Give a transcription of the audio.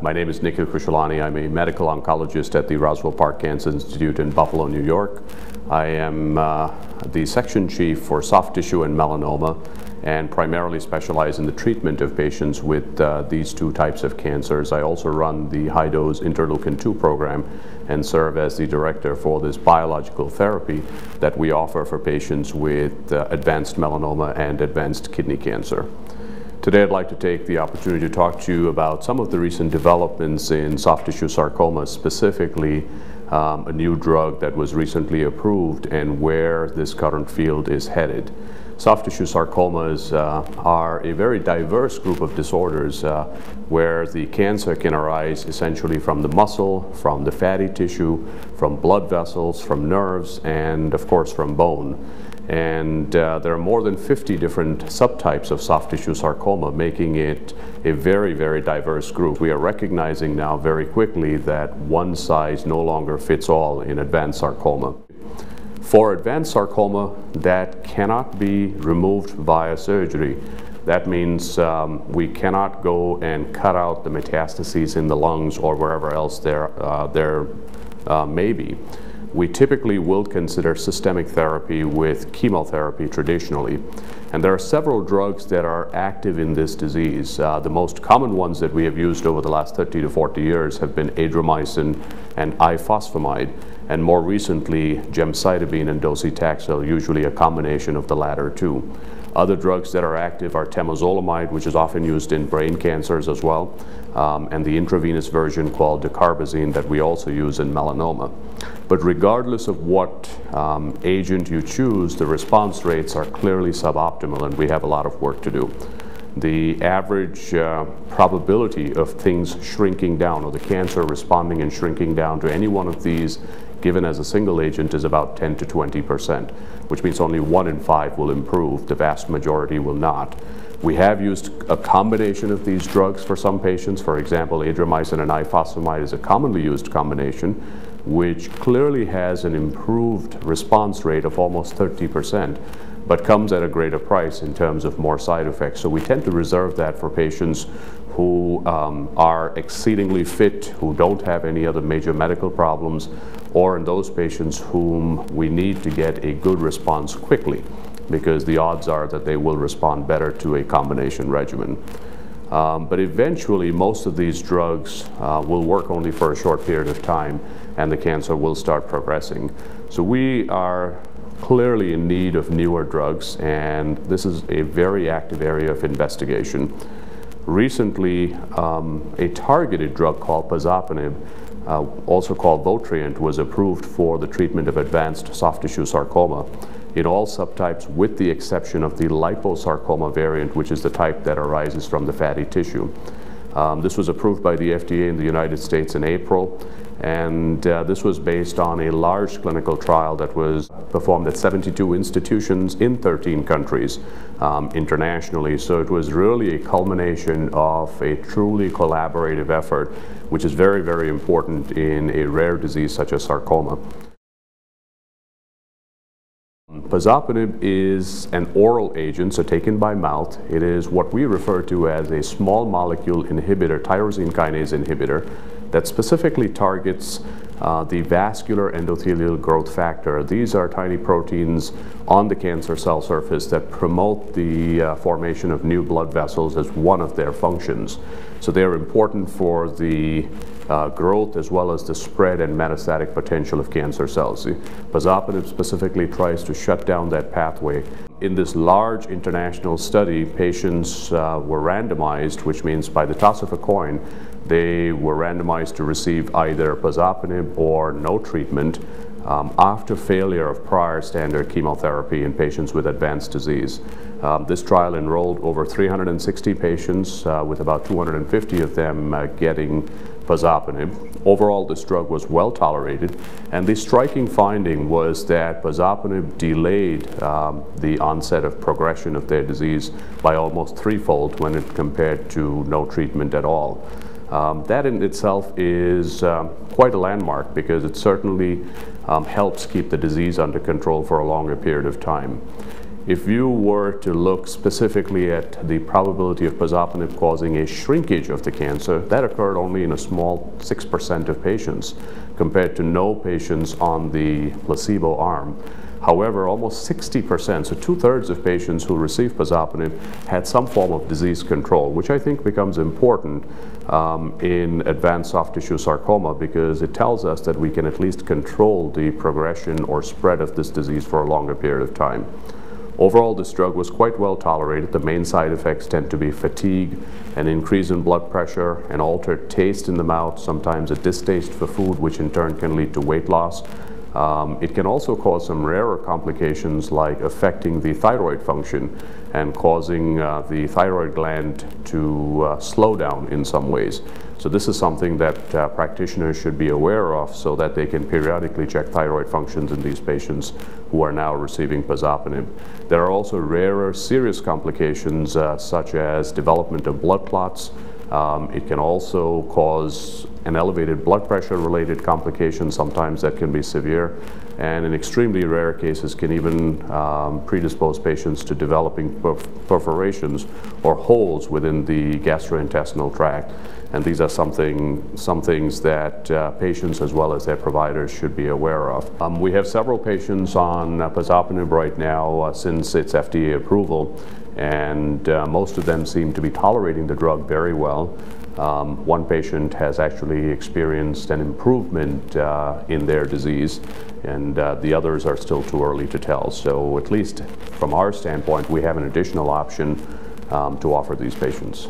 My name is Nikhil Khushalani. I'm a medical oncologist at the Roswell Park Cancer Institute in Buffalo, New York. I am the section chief for soft tissue and melanoma, and primarily specialize in the treatment of patients with these two types of cancers. I also run the high-dose interleukin-2 program and serve as the director for this biological therapy that we offer for patients with advanced melanoma and advanced kidney cancer. Today I'd like to take the opportunity to talk to you about some of the recent developments in soft tissue sarcoma, specifically a new drug that was recently approved and where this current field is headed. Soft tissue sarcomas are a very diverse group of disorders where the cancer can arise essentially from the muscle, from the fatty tissue, from blood vessels, from nerves, and of course from bone. And there are more than 50 different subtypes of soft tissue sarcoma, making it a very, very diverse group. We are recognizing now very quickly that one size no longer fits all in advanced sarcoma. For advanced sarcoma that cannot be removed via surgery, that means we cannot go and cut out the metastases in the lungs or wherever else there may be. We typically will consider systemic therapy with chemotherapy traditionally. And there are several drugs that are active in this disease. The most common ones that we have used over the last 30 to 40 years have been adriamycin and ifosfamide, and more recently gemcitabine and docetaxel, usually a combination of the latter two. Other drugs that are active are temozolomide, which is often used in brain cancers as well, and the intravenous version called dicarbazine that we also use in melanoma. But regardless of what agent you choose, the response rates are clearly suboptimal, and we have a lot of work to do. The average probability of things shrinking down, or the cancer responding and shrinking down to any one of these given as a single agent, is about 10% to 20%, which means only 1 in 5 will improve. The vast majority will not. We have used a combination of these drugs for some patients. For example, adriamycin and ifosfamide is a commonly used combination, which clearly has an improved response rate of almost 30%. But comes at a greater price in terms of more side effects. So we tend to reserve that for patients who are exceedingly fit, who don't have any other major medical problems, or in those patients whom we need to get a good response quickly, because the odds are that they will respond better to a combination regimen. But eventually, most of these drugs will work only for a short period of time, and the cancer will start progressing. So we are clearly in need of newer drugs, and this is a very active area of investigation. Recently, a targeted drug called pazopanib, also called Votriant, was approved for the treatment of advanced soft tissue sarcoma in all subtypes, with the exception of the liposarcoma variant, which is the type that arises from the fatty tissue. This was approved by the FDA in the United States in April, and this was based on a large clinical trial that was performed at 72 institutions in 13 countries internationally. So it was really a culmination of a truly collaborative effort, which is very, very important in a rare disease such as sarcoma. Pazopanib is an oral agent, so taken by mouth. It is what we refer to as a small molecule inhibitor, tyrosine kinase inhibitor, that specifically targets the vascular endothelial growth factor. These are tiny proteins on the cancer cell surface that promote the formation of new blood vessels as one of their functions. So they are important for the growth as well as the spread and metastatic potential of cancer cells. Pazopanib specifically tries to shut down that pathway. In this large international study, patients were randomized, which means by the toss of a coin, they were randomized to receive either pazopanib or no treatment after failure of prior standard chemotherapy in patients with advanced disease. This trial enrolled over 360 patients, with about 250 of them getting pazopanib. Overall, this drug was well tolerated, and the striking finding was that pazopanib delayed the onset of progression of their disease by almost threefold when it compared to no treatment at all. That in itself is quite a landmark, because it certainly helps keep the disease under control for a longer period of time. If you were to look specifically at the probability of pazopanib causing a shrinkage of the cancer, that occurred only in a small 6% of patients compared to no patients on the placebo arm. However, almost 60%, so 2/3 of patients who received pazopanib had some form of disease control, which I think becomes important in advanced soft tissue sarcoma, because it tells us that we can at least control the progression or spread of this disease for a longer period of time. Overall, this drug was quite well tolerated. The main side effects tend to be fatigue, an increase in blood pressure, an altered taste in the mouth, sometimes a distaste for food, which in turn can lead to weight loss. It can also cause some rarer complications like affecting the thyroid function and causing the thyroid gland to slow down in some ways. So this is something that practitioners should be aware of so that they can periodically check thyroid functions in these patients who are now receiving pazopanib. There are also rarer serious complications such as development of blood clots. It can also cause an elevated blood pressure related complication, sometimes that can be severe, and in extremely rare cases can even predispose patients to developing perforations or holes within the gastrointestinal tract. And these are some things that patients as well as their providers should be aware of. We have several patients on pazopanib right now since its FDA approval, and most of them seem to be tolerating the drug very well. One patient has actually experienced an improvement in their disease, and the others are still too early to tell. So at least from our standpoint, we have an additional option to offer these patients.